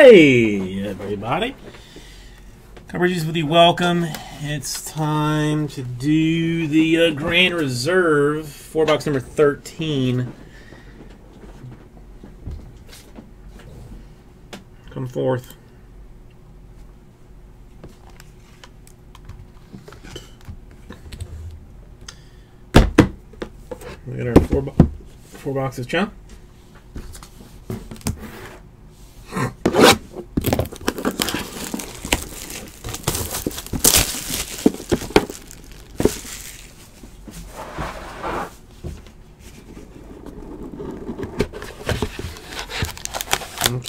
Hey, everybody. Coverages with you. Welcome. It's time to do the Grand Reserve, 4 box number 13. Come forth. We got our four boxes, chump.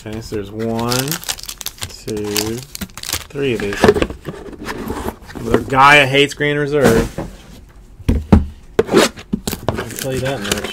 Okay, so there's 1, 2, 3 of these. Another guy hates Grand Reserve. I can tell you that much.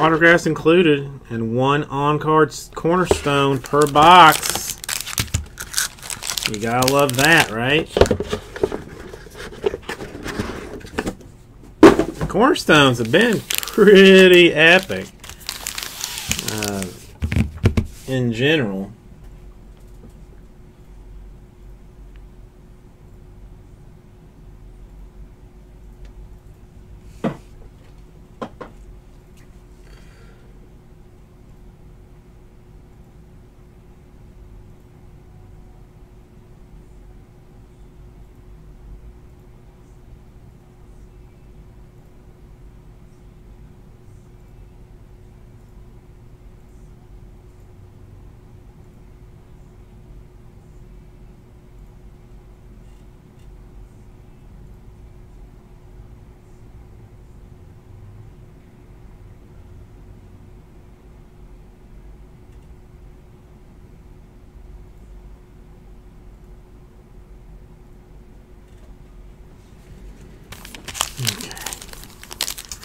Autographs included, and 1 on-card cornerstone per box. You gotta love that, right? The cornerstones have been pretty epic in general.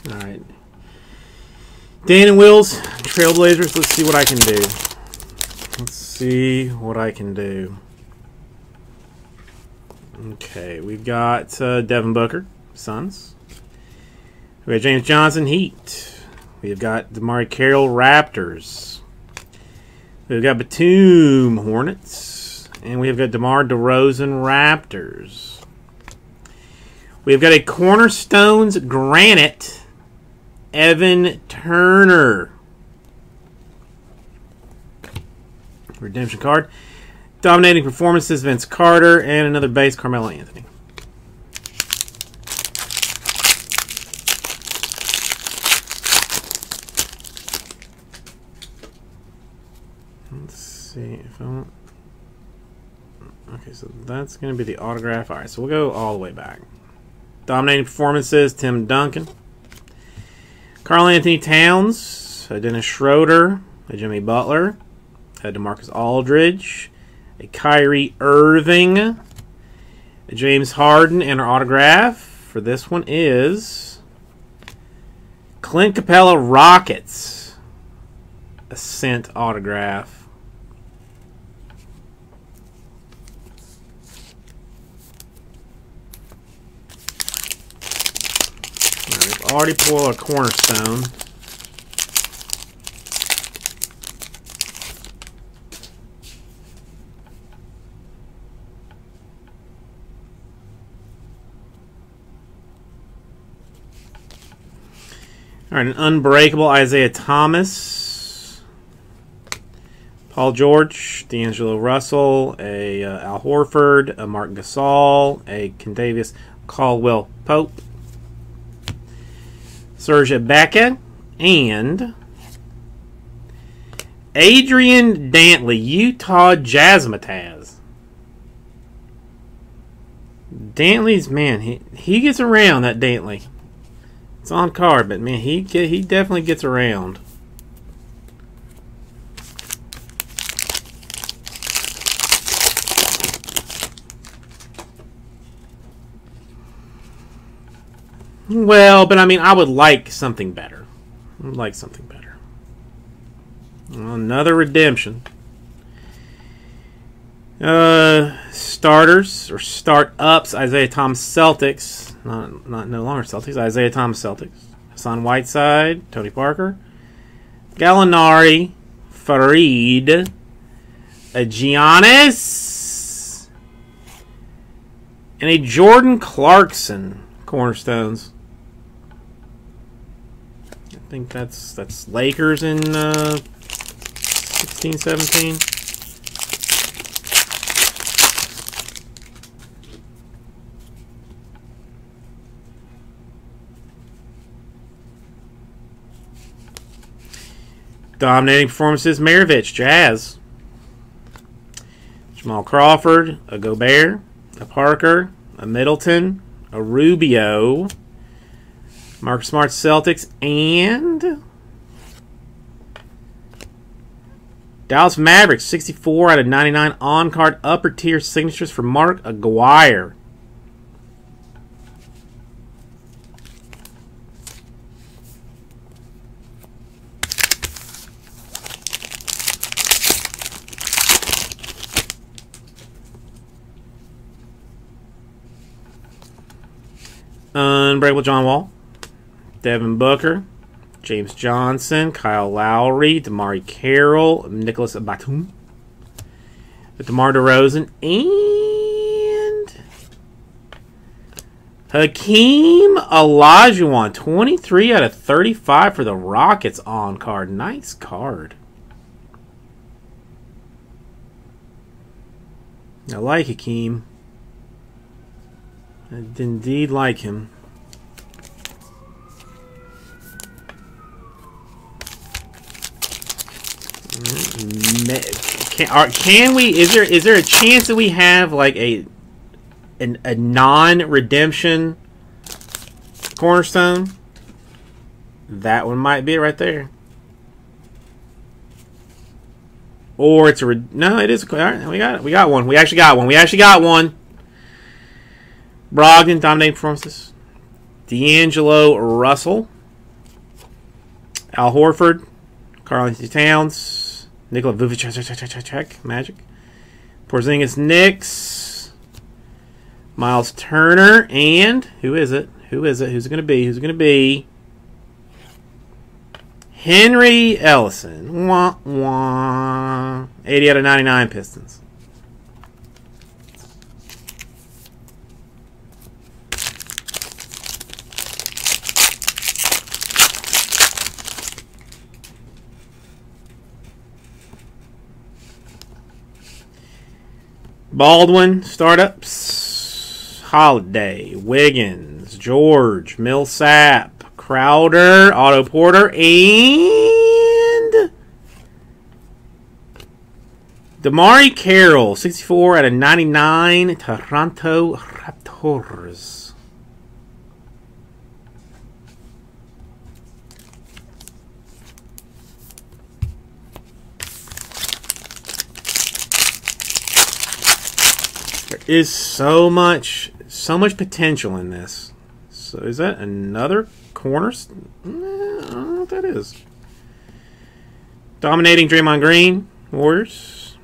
Alright. Dan and Wills, Trailblazers, let's see what I can do. Let's see what I can do. Okay, we've got Devin Booker, Suns. We got James Johnson, Heat. We've got DeMarre Carroll, Raptors. We've got Batum, Hornets. And we've got DeMar DeRozan, Raptors. We've got a Cornerstones Granite, Evan Turner. Redemption card. Dominating performances, Vince Carter, and another base, Carmelo Anthony. Let's see if I want... Okay, so that's going to be the autograph. All right, so we'll go all the way back. Dominating performances, Tim Duncan. Karl-Anthony Towns, a Dennis Schroeder, a Jimmy Butler, a DeMarcus Aldridge, a Kyrie Irving, a James Harden, and our autograph for this one is Clint Capela, Rockets. $5 autograph. All right, we've already pulled a cornerstone. All right, an unbreakable Isaiah Thomas, Paul George, D'Angelo Russell, a Al Horford, a Marc Gasol, a Kentavious Caldwell Pope, Serge Ibaka, and Adrian Dantley, Utah Jazzmatazz. Dantley's, man, he gets around, that Dantley. It's on card, but man, he definitely gets around. Well, but I mean, I would like something better. I would like something better. Another redemption. Starters or start-ups, Isaiah Thomas Celtics, not no longer Celtics, Isaiah Thomas Celtics, Hassan Whiteside, Tony Parker, Gallinari, Fareed, a Giannis, and a Jordan Clarkson cornerstones. I think that's Lakers in 16-17. Dominating performances, Maravich, Jazz. Jamal Crawford, a Gobert, a Parker, a Middleton, a Rubio, Marcus Smart, Celtics, and Dallas Mavericks, 64 out of 99 on-card upper tier signatures for Mark Aguirre. Unbreakable John Wall, Devin Booker, James Johnson, Kyle Lowry, DeMarre Carroll, Nicholas Batum, DeMar DeRozan, and Hakeem Olajuwon, 23 out of 35 for the Rockets on card. Nice card. I like Hakeem. I indeed like him. Can we? Is there a chance that we have like a non-redemption cornerstone? That one might be it right there. Or it's a no. It is. All right, we got one. We actually got one. Brogdon, dominating performances. D'Angelo Russell. Al Horford. Karl-Anthony Towns. Nikola Vucevic, Magic. Porzingis, Knicks. Miles Turner. And who is it? Who's it going to be? Henry Ellison. Wah, wah. 80 out of 99 Pistons. Baldwin, startups, Holiday, Wiggins, George, Millsap, Crowder, Otto Porter, and DeMarre Carroll, 64 out of 99, Toronto Raptors. Is so much potential in this. So is that another corner? I don't know what that is. Dominating Draymond Green, Warriors.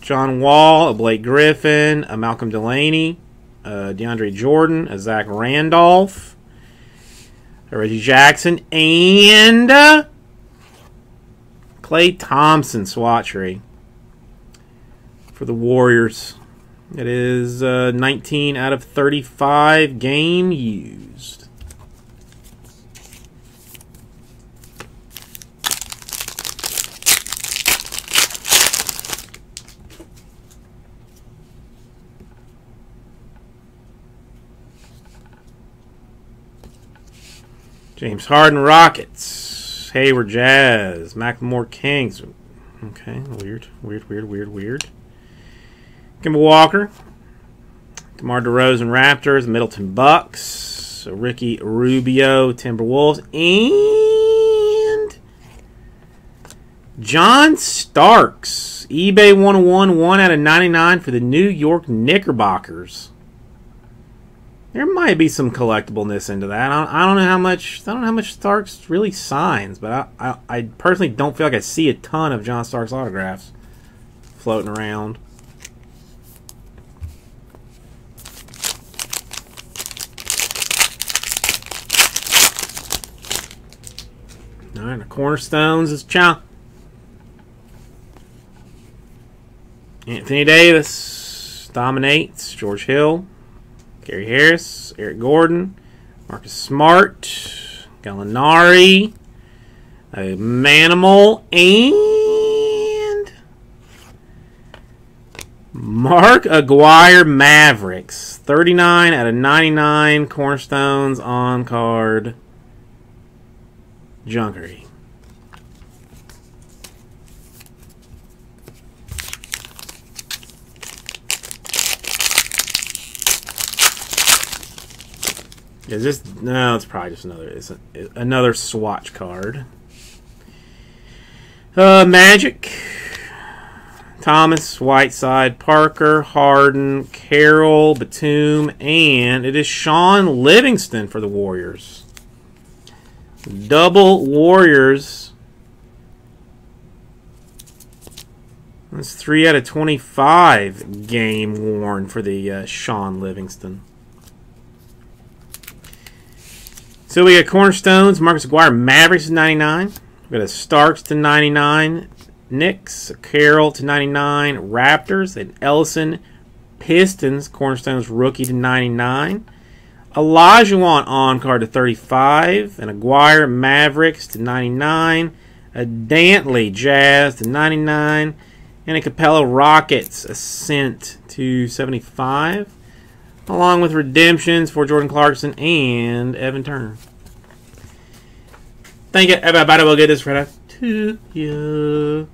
John Wall, a Blake Griffin, a Malcolm Delaney, DeAndre Jordan, a Zach Randolph, a Reggie Jackson, and Klay Thompson swatchery for the Warriors. It is 19 out of 35 game used. James Harden, Rockets. Hayward, Jazz. McLemore, Kings. Okay, weird. Kemba Walker. DeMar DeRozan, Raptors. Middleton, Bucks. Ricky Rubio, Timberwolves. And John Starks. eBay 101, 1 out of 99 for the New York Knickerbockers. There might be some collectibleness into that. I don't know how much Starks really signs, but I personally don't feel like I see a ton of John Starks autographs floating around. All right, the Cornerstones is Chow. Anthony Davis dominates. George Hill. Gary Harris, Eric Gordon, Marcus Smart, Gallinari, Manimal, and Mark Aguirre, Mavericks. 39 out of 99 Cornerstones on card junkery. Is this no? It's probably just another. It's another swatch card. Magic. Thomas, Whiteside, Parker, Harden, Carroll, Batum, and it is Sean Livingston for the Warriors. Double Warriors. That's 3 out of 25 game worn for the Sean Livingston. So we got Cornerstones, Marcus Aguirre, Mavericks to 99. We got a Starks to 99, Knicks, Carroll to 99, Raptors, and Ellison, Pistons, Cornerstones rookie to 99. Olajuwon on card to 35, and Aguirre, Mavericks to 99. A Dantley, Jazz to 99, and a Capela, Rockets, Ascent to 75. Along with redemptions for Jordan Clarkson and Evan Turner. Thank you, everybody. We'll get this right up to you.